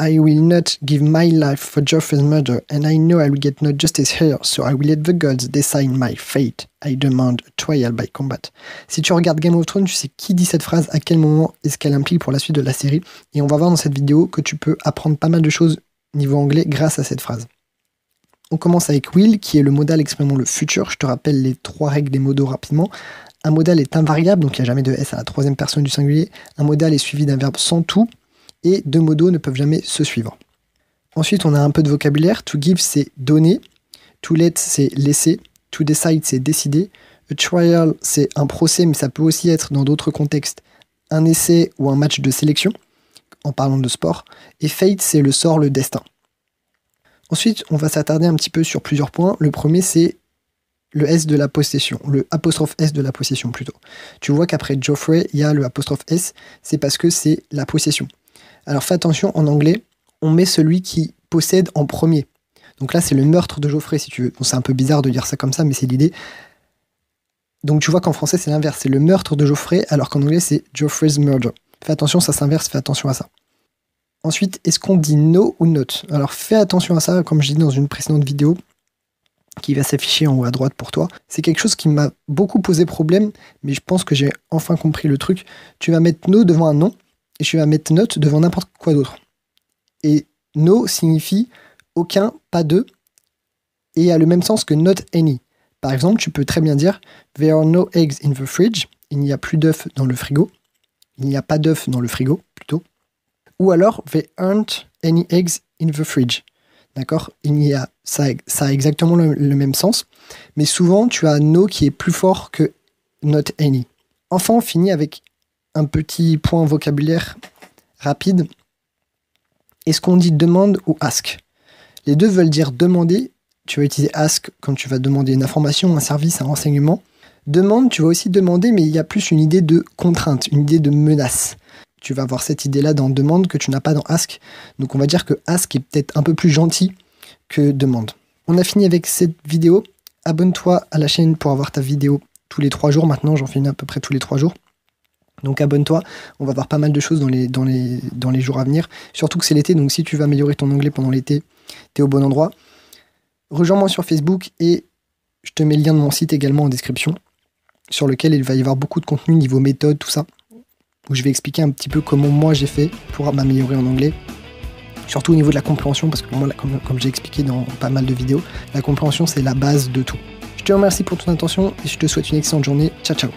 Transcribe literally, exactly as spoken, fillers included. I will not give my life for Joffrey's murder, and I know I will get no justice here, so I will let the gods decide my fate. I demande a trial by combat. Si tu regardes Game of Thrones, tu sais qui dit cette phrase, à quel moment est-ce qu'elle implique pour la suite de la série, et on va voir dans cette vidéo que tu peux apprendre pas mal de choses niveau anglais grâce à cette phrase. On commence avec will, qui est le modal exprimant le futur. Je te rappelle les trois règles des modaux rapidement. Un modal est invariable, donc il n'y a jamais de S à la troisième personne du singulier. Un modal est suivi d'un verbe sans tout, et deux modos ne peuvent jamais se suivre. Ensuite, on a un peu de vocabulaire. To give, c'est donner. To let, c'est laisser. To decide, c'est décider. A trial, c'est un procès, mais ça peut aussi être, dans d'autres contextes, un essai ou un match de sélection, en parlant de sport. Et fate, c'est le sort, le destin. Ensuite, on va s'attarder un petit peu sur plusieurs points. Le premier, c'est le S de la possession, le apostrophe S de la possession plutôt. Tu vois qu'après Joffrey, il y a le apostrophe S, c'est parce que c'est la possession. Alors fais attention, en anglais, on met celui qui possède en premier. Donc là, c'est le meurtre de Joffrey, si tu veux. Bon, c'est un peu bizarre de dire ça comme ça, mais c'est l'idée. Donc tu vois qu'en français, c'est l'inverse. C'est le meurtre de Joffrey, alors qu'en anglais, c'est Joffrey's murder. Fais attention, ça s'inverse, fais attention à ça. Ensuite, est-ce qu'on dit no ou not? Alors fais attention à ça, comme je dis dans une précédente vidéo, qui va s'afficher en haut à droite pour toi. C'est quelque chose qui m'a beaucoup posé problème, mais je pense que j'ai enfin compris le truc. Tu vas mettre no devant un nom, et tu vas mettre note devant n'importe quoi d'autre. Et no signifie aucun, pas de, et a le même sens que not any. Par exemple, tu peux très bien dire there are no eggs in the fridge, il n'y a plus d'œufs dans le frigo, il n'y a pas d'œufs dans le frigo, plutôt. Ou alors there aren't any eggs in the fridge. D'accord, il n'y a, ça, ça a exactement le, le même sens, mais souvent tu as no qui est plus fort que not any. Enfin, on finit avec un petit point vocabulaire rapide. Est-ce qu'on dit demande ou ask? Les deux veulent dire demander. Tu vas utiliser ask quand tu vas demander une information, un service, un renseignement. Demande, tu vas aussi demander, mais il y a plus une idée de contrainte, une idée de menace. Tu vas avoir cette idée-là dans demande que tu n'as pas dans ask. Donc on va dire que ask est peut-être un peu plus gentil que demande. On a fini avec cette vidéo. Abonne-toi à la chaîne pour avoir ta vidéo tous les trois jours. Maintenant, j'en fais une à peu près tous les trois jours. Donc abonne-toi, on va voir pas mal de choses dans les, dans les, dans les jours à venir. Surtout que c'est l'été, donc si tu veux améliorer ton anglais pendant l'été, t'es au bon endroit. Rejoins-moi sur Facebook et je te mets le lien de mon site également en description, sur lequel il va y avoir beaucoup de contenu niveau méthode, tout ça, où je vais expliquer un petit peu comment moi j'ai fait pour m'améliorer en anglais. Surtout au niveau de la compréhension, parce que pour moi, comme, comme j'ai expliqué dans pas mal de vidéos, la compréhension c'est la base de tout. Je te remercie pour ton attention et je te souhaite une excellente journée. Ciao, ciao.